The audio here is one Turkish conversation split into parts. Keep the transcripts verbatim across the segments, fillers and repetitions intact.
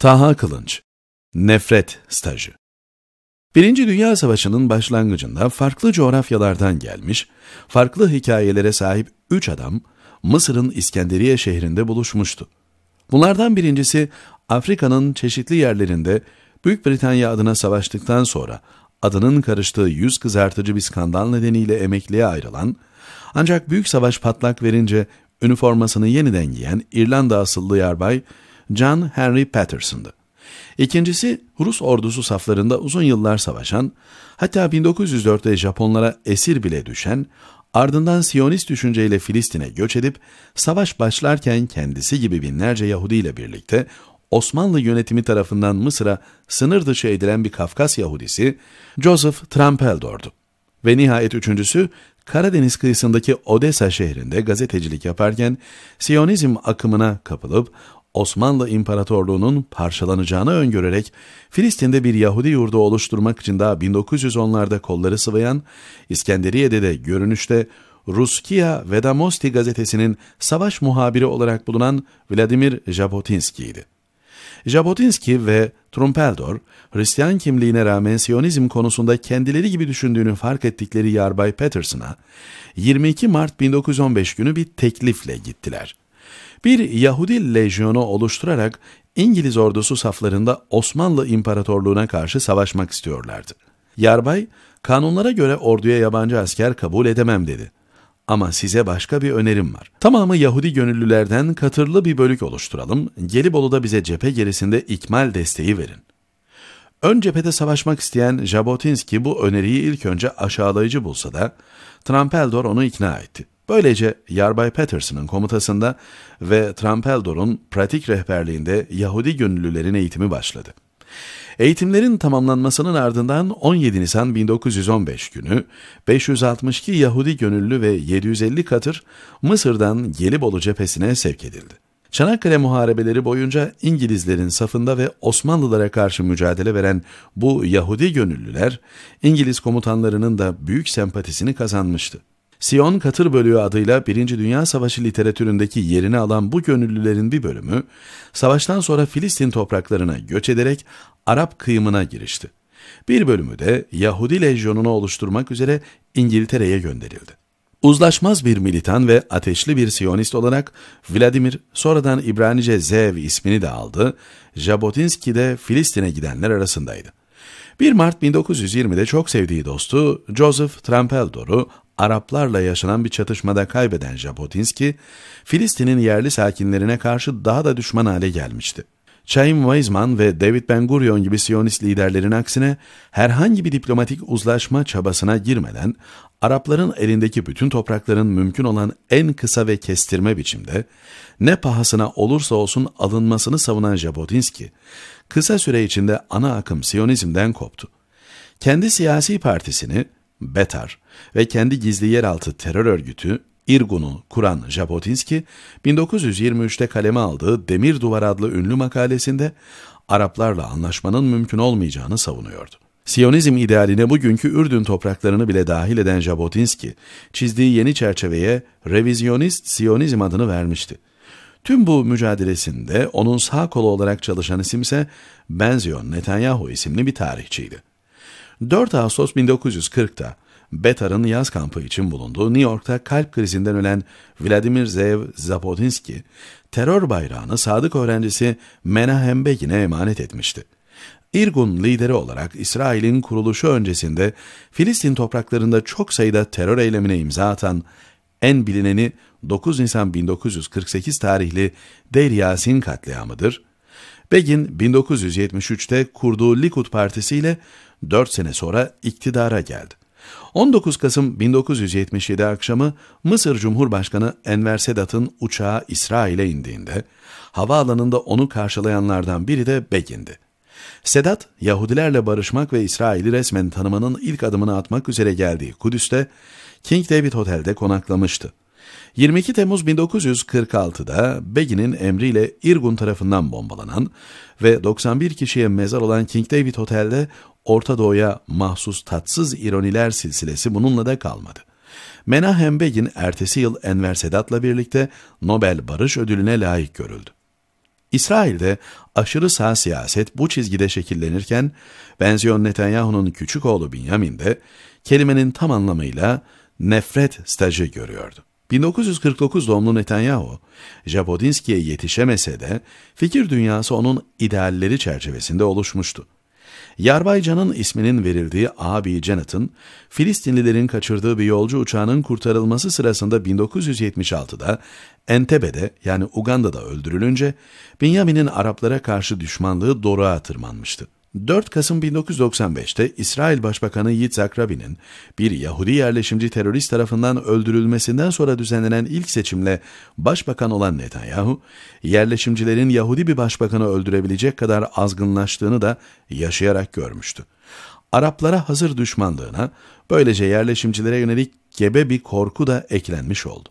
Taha Kılınç, Nefret stajı. Birinci Dünya Savaşı'nın başlangıcında farklı coğrafyalardan gelmiş, farklı hikayelere sahip üç adam Mısır'ın İskenderiye şehrinde buluşmuştu. Bunlardan birincisi Afrika'nın çeşitli yerlerinde Büyük Britanya adına savaştıktan sonra adının karıştığı yüz kızartıcı bir skandal nedeniyle emekliye ayrılan, ancak büyük savaş patlak verince üniformasını yeniden giyen İrlanda asıllı yarbay John Henry Patterson'dı. İkincisi Rus ordusu saflarında uzun yıllar savaşan, hatta bin dokuz yüz dörtte Japonlara esir bile düşen, ardından Siyonist düşünceyle Filistin'e göç edip savaş başlarken kendisi gibi binlerce Yahudi ile birlikte Osmanlı yönetimi tarafından Mısır'a sınır dışı edilen bir Kafkas Yahudisi Joseph Trumpeldor'du. Ve nihayet üçüncüsü Karadeniz kıyısındaki Odessa şehrinde gazetecilik yaparken Siyonizm akımına kapılıp Osmanlı İmparatorluğu'nun parçalanacağını öngörerek Filistin'de bir Yahudi yurdu oluşturmak için daha bin dokuz yüz onlarda kolları sıvayan, İskenderiye'de de görünüşte Ruskiya Vedomosti gazetesinin savaş muhabiri olarak bulunan Vladimir Jabotinsky'ydi. Jabotinsky ve Trumpeldor, Hristiyan kimliğine rağmen Siyonizm konusunda kendileri gibi düşündüğünü fark ettikleri Yarbay Patterson'a yirmi iki Mart bin dokuz yüz on beş günü bir teklifle gittiler. Bir Yahudi lejyonu oluşturarak İngiliz ordusu saflarında Osmanlı İmparatorluğu'na karşı savaşmak istiyorlardı. Yarbay, kanunlara göre orduya yabancı asker kabul edemem dedi. Ama size başka bir önerim var. Tamamı Yahudi gönüllülerden katırlı bir bölük oluşturalım, Gelibolu'da bize cephe gerisinde ikmal desteği verin. Ön cephede savaşmak isteyen Jabotinsky bu öneriyi ilk önce aşağılayıcı bulsa da Trumpeldor onu ikna etti. Böylece Yarbay Patterson'ın komutasında ve Trumpeldor'un pratik rehberliğinde Yahudi gönüllülerin eğitimi başladı. Eğitimlerin tamamlanmasının ardından on yedi Nisan bin dokuz yüz on beş günü beş yüz altmış iki Yahudi gönüllü ve yedi yüz elli katır Mısır'dan Gelibolu cephesine sevk edildi. Çanakkale muharebeleri boyunca İngilizlerin safında ve Osmanlılara karşı mücadele veren bu Yahudi gönüllüler İngiliz komutanlarının da büyük sempatisini kazanmıştı. Siyon Katır Bölüğü adıyla Birinci Dünya Savaşı literatüründeki yerini alan bu gönüllülerin bir bölümü, savaştan sonra Filistin topraklarına göç ederek Arap kıyımına girişti. Bir bölümü de Yahudi lejyonunu oluşturmak üzere İngiltere'ye gönderildi. Uzlaşmaz bir militan ve ateşli bir Siyonist olarak Vladimir, sonradan İbranice Zev ismini de aldı, Jabotinsky de Filistin'e gidenler arasındaydı. bir Mart bin dokuz yüz yirmide çok sevdiği dostu Joseph Trumpeldor'u Araplarla yaşanan bir çatışmada kaybeden Jabotinsky, Filistin'in yerli sakinlerine karşı daha da düşman hale gelmişti. Chaim Weizmann ve David Ben-Gurion gibi Siyonist liderlerin aksine herhangi bir diplomatik uzlaşma çabasına girmeden Arapların elindeki bütün toprakların mümkün olan en kısa ve kestirme biçimde ne pahasına olursa olsun alınmasını savunan Jabotinsky, kısa süre içinde ana akım Siyonizm'den koptu. Kendi siyasi partisini Betar ve kendi gizli yeraltı terör örgütü İrgun'u kuran Jabotinsky, bin dokuz yüz yirmi üçte kaleme aldığı Demir Duvar adlı ünlü makalesinde Araplarla anlaşmanın mümkün olmayacağını savunuyordu. Siyonizm idealine bugünkü Ürdün topraklarını bile dahil eden Jabotinsky, çizdiği yeni çerçeveye Revizyonist Siyonizm adını vermişti. Tüm bu mücadelesinde onun sağ kolu olarak çalışan isimse Benzion Netanyahu isimli bir tarihçiydi. dört Ağustos bin dokuz yüz kırkta Betar'ın yaz kampı için bulunduğu New York'ta kalp krizinden ölen Vladimir Zev Jabotinsky, terör bayrağını sadık öğrencisi Menahem Begin'e emanet etmişti. İrgun lideri olarak İsrail'in kuruluşu öncesinde Filistin topraklarında çok sayıda terör eylemine imza atan, en bilineni dokuz Nisan bin dokuz yüz kırk sekiz tarihli Deir Yasin katliamıdır. Begin, bin dokuz yüz yetmiş üçte kurduğu Likud Partisi ile dört sene sonra iktidara geldi. on dokuz Kasım bin dokuz yüz yetmiş yedi akşamı Mısır Cumhurbaşkanı Enver Sedat'ın uçağı İsrail'e indiğinde, havaalanında onu karşılayanlardan biri de Begin'di. Sedat, Yahudilerle barışmak ve İsrail'i resmen tanımanın ilk adımını atmak üzere geldiği Kudüs'te, King David Hotel'de konaklamıştı. yirmi iki Temmuz bin dokuz yüz kırk altıda Begin'in emriyle İrgun tarafından bombalanan ve doksan bir kişiye mezar olan King David Hotel'de Orta Doğu'ya mahsus tatsız ironiler silsilesi bununla da kalmadı. Menahem Begin ertesi yıl Enver Sedat'la birlikte Nobel Barış Ödülü'ne layık görüldü. İsrail'de aşırı sağ siyaset bu çizgide şekillenirken, Benzion Netanyahu'nun küçük oğlu Benjamin de kelimenin tam anlamıyla nefret stajı görüyordu. bin dokuz yüz kırk dokuz doğumlu Netanyahu, Jabotinski'ye yetişemese de fikir dünyası onun idealleri çerçevesinde oluşmuştu. Yarbaycan'ın isminin verildiği abi Janet'ın, Filistinlilerin kaçırdığı bir yolcu uçağının kurtarılması sırasında bin dokuz yüz yetmiş altıda Entebe'de yani Uganda'da öldürülünce, Benjamin'in Araplara karşı düşmanlığı doruğa tırmanmıştı. dört Kasım bin dokuz yüz doksan beşte İsrail Başbakanı Yitzhak Rabin'in bir Yahudi yerleşimci terörist tarafından öldürülmesinden sonra düzenlenen ilk seçimle başbakan olan Netanyahu, yerleşimcilerin Yahudi bir başbakanı öldürebilecek kadar azgınlaştığını da yaşayarak görmüştü. Araplara hazır düşmanlığına, böylece yerleşimcilere yönelik gebe bir korku da eklenmiş oldu.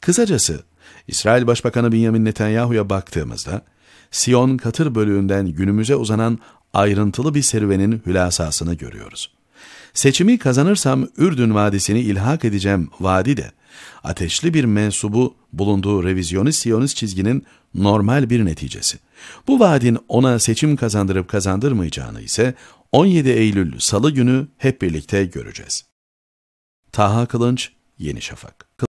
Kısacası, İsrail Başbakanı Benjamin Netanyahu'ya baktığımızda, Siyon Katır Bölüğü'nden günümüze uzanan ayrıntılı bir serüvenin hülasasını görüyoruz. Seçimi kazanırsam Ürdün Vadisi'ni ilhak edeceğim vaadi de, ateşli bir mensubu bulunduğu revizyonist Siyonist çizginin normal bir neticesi. Bu vaadin ona seçim kazandırıp kazandırmayacağını ise on yedi Eylül Salı günü hep birlikte göreceğiz. Taha Kılınç, Yeni Şafak.